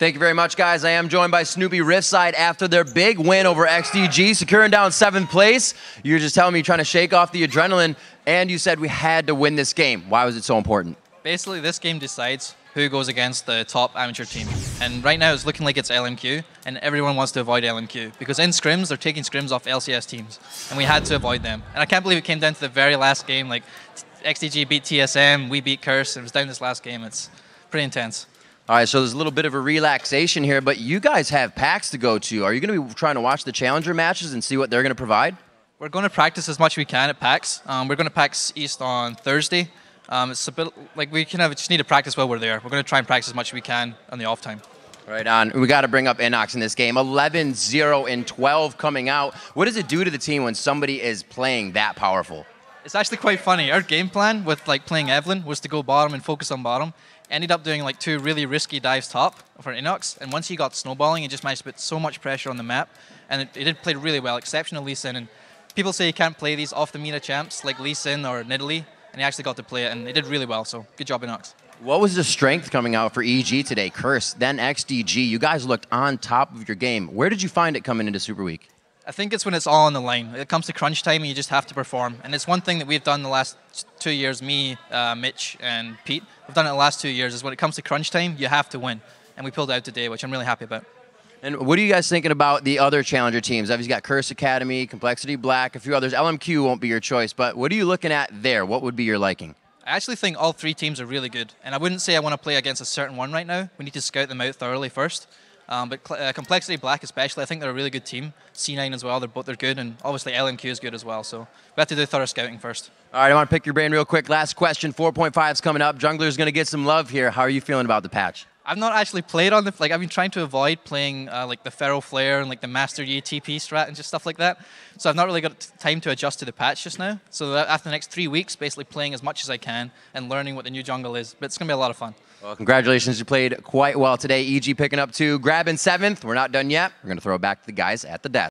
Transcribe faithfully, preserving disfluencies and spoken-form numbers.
Thank you very much, guys. I am joined by Snoopy Riftside after their big win over X D G, securing down seventh place. You were just telling me you're trying to shake off the adrenaline, and you said we had to win this game. Why was it so important? Basically, this game decides who goes against the top amateur team. And right now, it's looking like it's L M Q, and everyone wants to avoid L M Q. Because in scrims, they're taking scrims off L C S teams, and we had to avoid them. And I can't believe it came down to the very last game. Like, X D G beat T S M, we beat Curse, and it was down this last game. It's pretty intense. All right, so there's a little bit of a relaxation here, but you guys have PAX to go to. Are you going to be trying to watch the Challenger matches and see what they're going to provide? We're going to practice as much as we can at PAX. Um, we're going to PAX East on Thursday. Um, it's a bit like we kind of just need to practice while we're there. We're going to try and practice as much as we can on the off time. Right on. We got to bring up Inox in this game. eleven zero and twelve coming out. What does it do to the team when somebody is playing that powerful? It's actually quite funny. Our game plan with like playing Evelynn was to go bottom and focus on bottom. Ended up doing like two really risky dives top for Inox, and once he got snowballing, he just managed to put so much pressure on the map, and it, it did play really well, exceptional Lee Sin. And people say you can't play these off the meta champs like Lee Sin or Nidalee, and he actually got to play it, and it did really well, so good job Inox. What was the strength coming out for E G today? Curse, then X D G, you guys looked on top of your game. Where did you find it coming into Super Week? I think it's when it's all on the line. It comes to crunch time and you just have to perform. And it's one thing that we've done the last two years, me, uh, Mitch, and Pete, we've done it the last two years, is when it comes to crunch time, you have to win. And we pulled out today, which I'm really happy about. And what are you guys thinking about the other Challenger teams? Obviously, you've got Curse Academy, Complexity Black, a few others. L M Q won't be your choice, but what are you looking at there? What would be your liking? I actually think all three teams are really good. And I wouldn't say I want to play against a certain one right now. We need to scout them out thoroughly first. Um, but uh, Complexity Black especially, I think they're a really good team. C nine as well, they're both they're good, and obviously L M Q is good as well, so we have to do thorough scouting first. All right, I want to pick your brain real quick. Last question, four point five is coming up. Jungler's going to get some love here. How are you feeling about the patch? I've not actually played on the, like, I've been trying to avoid playing uh, like the Feral Flare and like the Master Yi T P strat and just stuff like that. So I've not really got time to adjust to the patch just now. So after the next three weeks, basically playing as much as I can and learning what the new jungle is. But it's going to be a lot of fun. Well, congratulations. You played quite well today. E G picking up two, grabbing seventh. We're not done yet. We're going to throw it back to the guys at the desk.